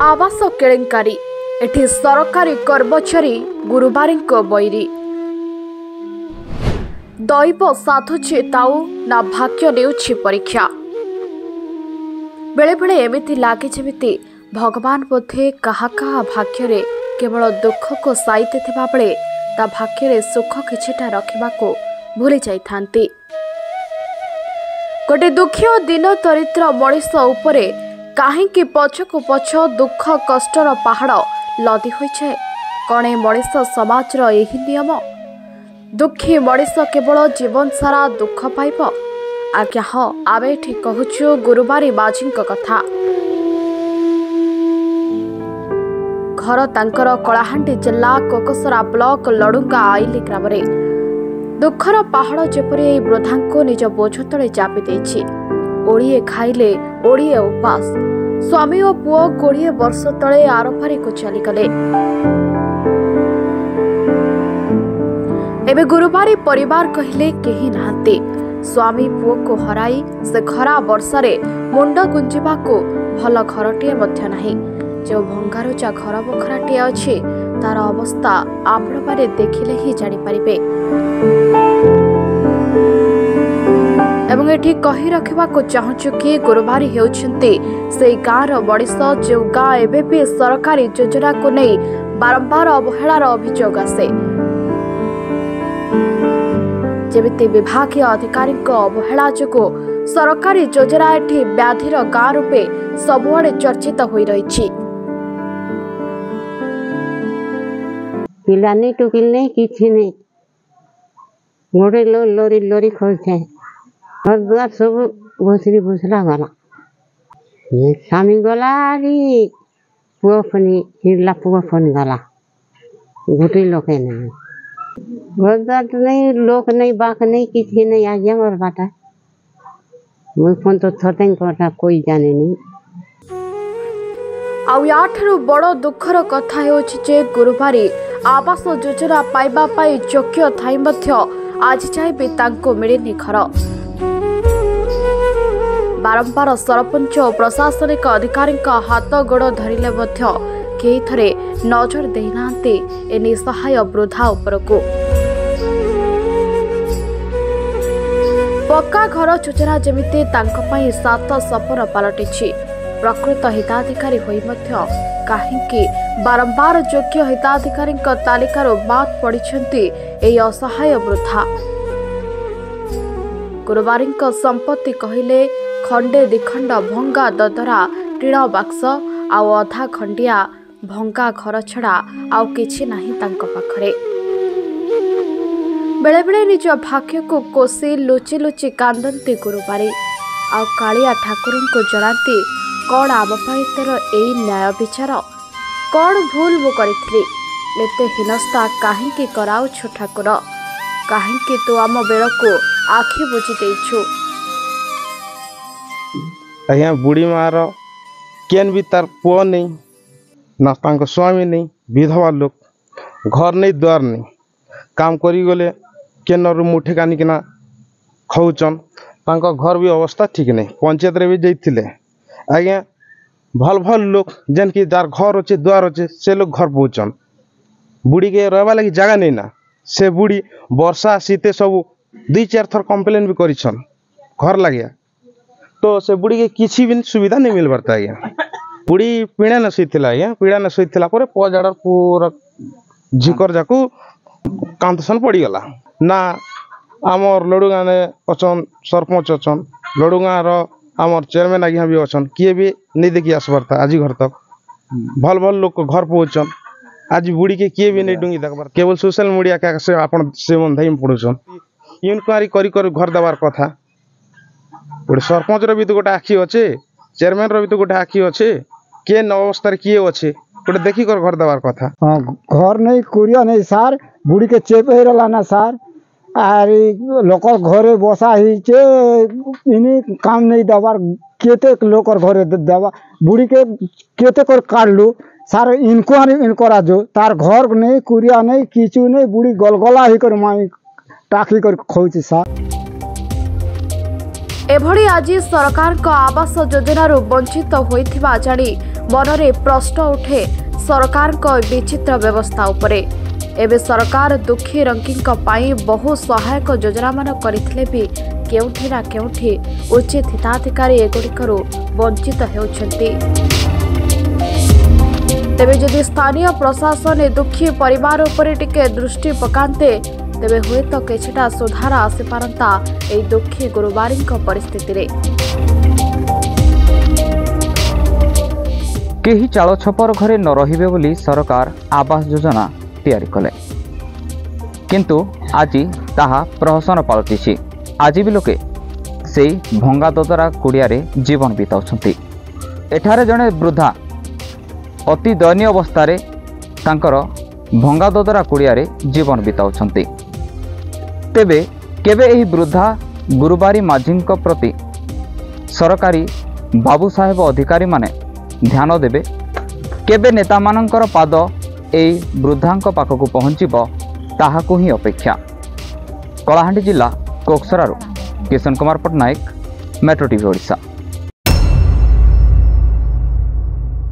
आवास केलेंकारी एठी सरकारी कर्मचारी गुरुवारिंको बयरी दैव साधुचे ताऊ ना भाग्य नेउछि परीक्षा। बेले बेले एमती लगे जमी भगवान बोधे कहा भाग्य केवल दुख को साइते थिबा बेले ता भाग्य सुख किछिटा रखिबा को भूली जाई थांती। गोटे दुखी और दीन दरिद्र मनीष उपरे काहेकि पछकु पछ दुख कष्टर पहाड़ लदी हो जाए। कणे मनीष समाजर यही नियम। दुखी मनीष केवल जीवन सारा दुख पाइब। आज्ञा हाँ आम एटी कहूँ गुरुवारी माझी कथा। घर तांकर कलाहांडी जिला कोकसरा ब्लक लडुंगा आईली ग्राम। दुखर पहाड़ जेपरी वृद्धा को निज बोझ तले चापी देछि। ओड़िए खाइले ओड़िए उपास। स्वामी और पुओ 20 वर्ष तले आरफारी को चलीगले। एबे गुरुवारी परिवार कहले केही नाते। स्वामी पुओ को हराई से खरा वर्षारे मुंड गुंजिबा को भल घरटिए मध्य नाही। जो भंगारुचा घर बखराटिए अछि तार अवस्था आपण पारे देखिले ही जानि पारिबे। एवं एठी कही रखा चाहूँ कि गुरुवारी होती से गाँव मनीष जो गाँ एवं सरकारी योजना को नहीं बारंबार अवहेलार अभियोग आसे। जमी विभाग अधिकारी अवहेला जो सरकारी योजना एठी व्याधिर गाँ रूपे सबुआड़े चर्चित हो रही। पिलाने टोकिल नहीं किछि नहीं गोटे लोरी लोरी खोजे घर द्वार सब भोसरी भोसला गला। स्वामी गला पुआ फनी हिरला पुआ फन गला। गोटे लोक नहीं घर द्वार नहीं लोक नहीं बाक नहीं किसी नहीं। आज मोर बाटा मुझ फोन तो थतें करता कोई जाने नहीं। आउ याठरू बड़ दुखर कथा होछि जे गुरुवारी आवास योजना पाइबा पाई योग्य थाई मध्य आज जाए भी तांको मिलेनि घर। बारंबार सरपंच और प्रशासनिक अधिकारी हाथ गोड़ धरले कई थे नजर देना ए निसहाय वृद्धा उपरको। पक्का घर योजना जमीती सात सपन पलटि। प्रकृत हिताधिकारी कहीं बारंबार योग्य हिताधिकारी तालिकार बाद पड़ी असहाय वृद्धा। गुरुवारी संपत्ति कहले खंडे दिखंड भंगा ददरा टीण बाक्स आउ अधा खंडिया भंगा घर छड़ा आउ किछि नाही तांको पाखरे। बेले बेले निज भाग्य को कोसी लुचि लुचि कांदंती गुरुवारी। आउ कालिया ठाकुर को जणाती कौन आम पाई तर एई न्याय विचार। कौन भूल मु करिथली एते हिनस्ता काहेकि कराउछु ठाकुर। काहेकि तू आम बेल को आखि बुझी देइछु। अज्ञा बुढ़ी मार केन भी तार पुआ नहीं ना स्वामी नहीं विधवा लोक घर नहीं द्वार नहीं काम करी गले केन रू मुठे कानिकिना खाऊन। घर भी अवस्था ठीक नहीं। पंचायत रे भी जाइए आज्ञा भल भल लोक जेन कि जार घर अच्छे द्वार अच्छे से लोग घर पहुँचन। बुढ़ी के रहबा लगी जगह नहीं ना। से बुढ़ी वर्षा शीते सब 2-4 थर कंप्लेन भी करछन घर लगे। तो से बुढ़ी के किसी भी सुविधा नहीं मिल पाता। आज्ञा बुढ़ी पीड़ा न शोला आज्ञा पीड़ा न शोला पजाड़ पूरा झिकर जाकू कांतसन पड़गला ना। आमर लडुगा ने अचन सरपंच अचन लडुगाँर आमर चेयरमैन आज्ञा भी अचन किए भी नहीं देखी आसपारता। आज घर तक भल भल लोग घर पहुँचन। आज बुढ़ी के किए भी नहीं डुंगी देखा। केवल सोशल मीडिया का से अपन से बंधाई पढ़ुन इनक्वारी कर घर देवार कथा। गोटे सरपंच भी तो गोटे आखि अच्छे चेयरमैन भी तो गोटे आखि अच्छे किए न अवस्था किए अच्छे गोटे देखिक घर देवार कथा। हाँ घर नहीं कूरिया नहीं सार बुढ़ी के चेप हो रहा ना सार। आरे लोक घरे बसा ही चे काम नहीं देवार केते लोक घरे देवा। बुढ़ी के केते कर काटलु सार इनक्वारी जो तार घर नहीं कूरिया नहीं किचू नहीं बुढ़ी गलगला होकर माई टाकली कर खोची सार एभली आज सरकार का आवास योजन वंचित होता जानी मन में प्रश्न उठे सरकार को विचित्र व्यवस्था उपरे। एबे सरकार दुखी रंकिंग बहु सहायक योजना मान करथिले भी केउठी ना केउठी उचित हिताधिकारी एगुड़िकरू वंचित होउछंती। तेबे यदि स्थानीय प्रशासन दुखी परिवार उपरे टिके दृष्टि पकान्ते तेबे हुए तो किछटा सुधार आसीपारंता ए दुखी गुरुवारी परिस्थिति। केही चाल छपर घरे न रहिबे बोली सरकार आवास योजना तैयारी कले, किंतु आज ताहा प्रहसन पलटिछि। आज भी लोके से भंगा ददरा कुड़ियारे जीवन बिताउछंती। एठारे जने वृद्धा अति दयनीय अवस्थारे तांकर भंगा ददरा कुड़ियारे जीवन बिताउछंती। तेबे केबे एही वृद्धा गुरुवारी माझींक प्रति सरकारी बाबू साहेब अधिकारी माने ध्यान देबे, केबे नेता मानंकर पाद एही वृद्धांक पाखकु पहुँचिबो ताहाकु ही अपेक्षा। कलाहांडी जिला कोकसरारु किशन कुमार पटनायक, मेट्रो टीवी ओडिशा।